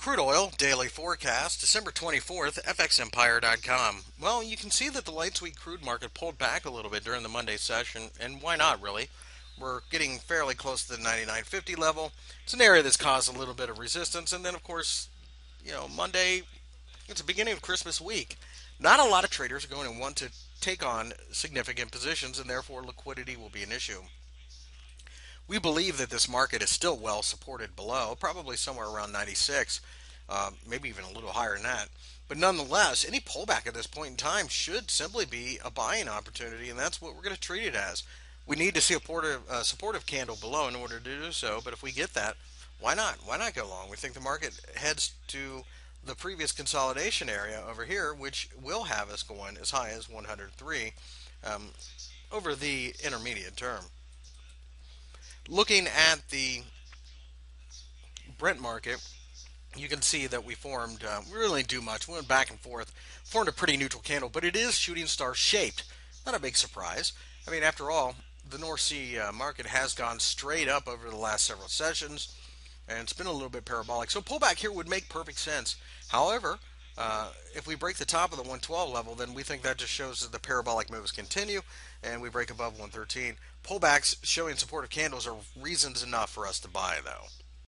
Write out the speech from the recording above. Crude oil daily forecast, December 24th, FXEmpire.com. Well, you can see that the light sweet crude market pulled back a little bit during the Monday session, and why not really? We're getting fairly close to the 99.50 level. It's an area that's caused a little bit of resistance, and then of course, you know, Monday, it's the beginning of Christmas week. Not a lot of traders are going to want to take on significant positions, and therefore liquidity will be an issue. We believe that this market is still well supported below, probably somewhere around 96, maybe even a little higher than that. But nonetheless, any pullback at this point in time should simply be a buying opportunity, and that's what we're going to treat it as. We need to see a supportive candle below in order to do so, but if we get that, why not? Why not go long? We think the market heads to the previous consolidation area over here, which will have us going as high as 103 over the intermediate term. Looking at the Brent market, you can see that we formed, we really didn't do much. We went back and forth, formed a pretty neutral candle, but it is shooting star shaped. Not a big surprise. I mean, after all, the North Sea market has gone straight up over the last several sessions, and it's been a little bit parabolic, so pullback here would make perfect sense. However, if we break the top of the 112 level, then we think that just shows that the parabolic moves continue, and we break above 113. Pullbacks showing supportive candles are reasons enough for us to buy, though.